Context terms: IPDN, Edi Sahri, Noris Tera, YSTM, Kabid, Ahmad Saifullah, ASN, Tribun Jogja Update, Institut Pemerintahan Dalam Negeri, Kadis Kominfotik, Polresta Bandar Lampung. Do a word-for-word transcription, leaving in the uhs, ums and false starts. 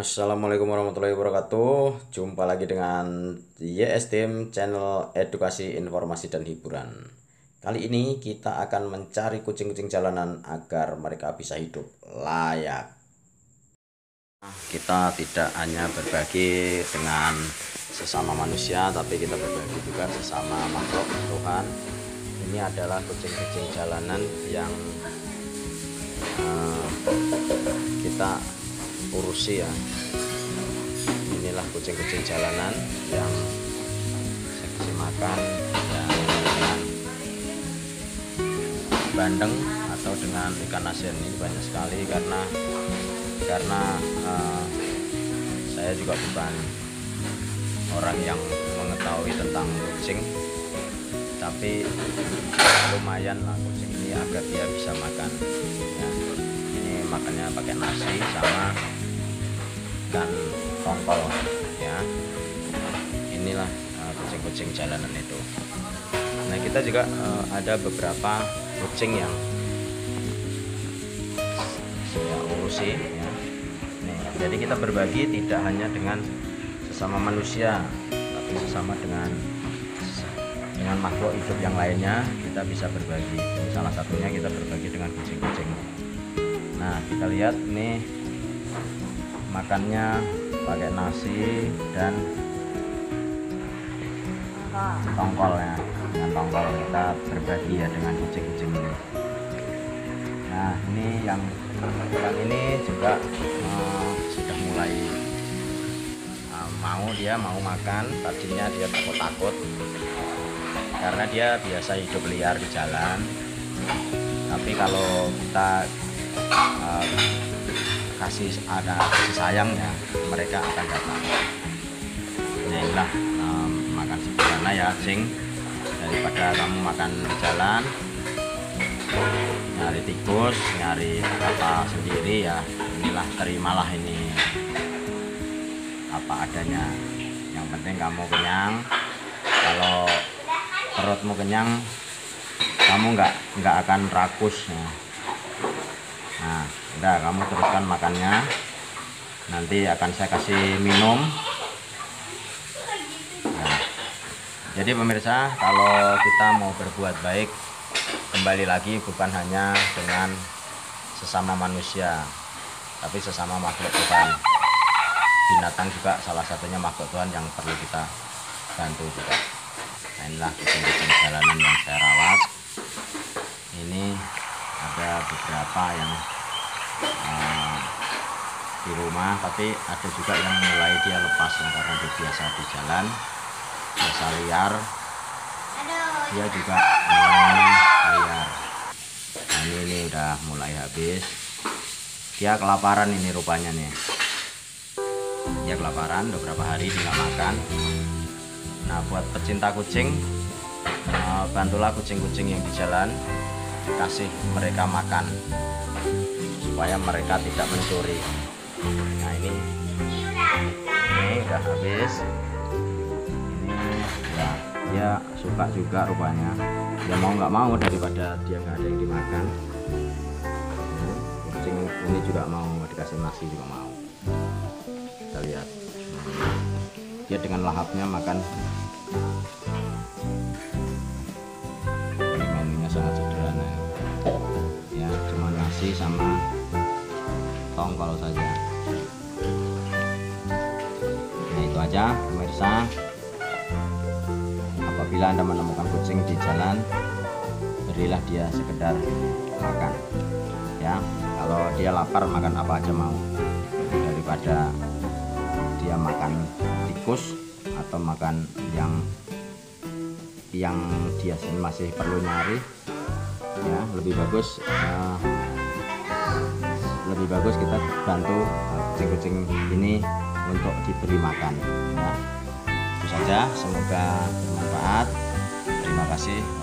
Assalamualaikum warahmatullahi wabarakatuh. Jumpa lagi dengan Y S T M, channel edukasi, informasi, dan hiburan. Kali ini kita akan mencari kucing-kucing jalanan agar mereka bisa hidup layak. Kita tidak hanya berbagi dengan sesama manusia, tapi kita berbagi juga sesama makhluk Tuhan. Ini adalah kucing-kucing jalanan yang uh, kita urusi ya. Inilah kucing-kucing jalanan yang saya kasih makan yang dengan bandeng atau dengan ikan asin. Ini banyak sekali karena karena uh, saya juga bukan orang yang mengetahui tentang kucing, tapi lumayan lah kucing ini agar dia bisa makan ya. Ini makannya pakai nasi sama dan tongkol ya. Inilah kucing-kucing uh, jalanan itu. Nah, kita juga uh, ada beberapa kucing yang saya urusi ya. Nih, jadi kita berbagi tidak hanya dengan sesama manusia, tapi sesama dengan dengan makhluk hidup yang lainnya kita bisa berbagi. Salah satunya kita berbagi dengan kucing-kucing. Nah, kita lihat nih, makannya pakai nasi dan tongkol ya. Dengan tongkol kita berbagi ya dengan kucing-kucing ini. Nah, ini yang yang ini juga uh, sudah mulai uh, mau dia mau makan. Tadinya dia takut-takut karena dia biasa hidup liar di jalan, tapi kalau kita uh, kasih ada kasih sayangnya, mereka akan datang. Inilah um, makan sederhana ya, cing. Daripada kamu makan di jalan, nyari tikus, nyari apa sendiri ya. Inilah, terimalah ini apa adanya. Yang penting kamu kenyang. Kalau perutmu kenyang, kamu nggak nggak akan rakus ya. Nah, udah, kamu teruskan makannya. Nanti akan saya kasih minum. Nah, jadi pemirsa, kalau kita mau berbuat baik, kembali lagi bukan hanya dengan sesama manusia, tapi sesama makhluk Tuhan. Binatang juga salah satunya makhluk Tuhan yang perlu kita bantu juga. Nah, inilah kucing-kucing jalanan yang saya rawat. Ini ada beberapa yang uh, di rumah, tapi ada juga yang mulai dia lepas karena dia biasa di jalan, biasa liar. Dia juga uh, liar. Nah, ini, ini udah mulai habis. Dia kelaparan ini rupanya nih. Dia kelaparan, beberapa hari tidak makan. Nah, buat pecinta kucing, uh, bantulah kucing-kucing yang di jalan, kasih mereka makan supaya mereka tidak mencuri. Nah, ini ini udah habis. Ini ya, dia suka juga rupanya. Dia mau nggak mau, daripada dia nggak ada yang dimakan. Kucing ini juga mau dikasih nasi, juga mau. Kita lihat, dia dengan lahapnya makan. Sangat sederhana ya, cuma nasi sama tongkol saja. Nah, itu aja pemirsa. Apabila Anda menemukan kucing di jalan, berilah dia sekedar makan ya. Kalau dia lapar, makan apa aja mau, daripada dia makan tikus atau makan yang yang dia masih perlu nyari ya. Lebih bagus uh, lebih bagus kita bantu kucing-kucing uh, ini untuk diberi makan ya. Itu saja, semoga bermanfaat. Terima kasih.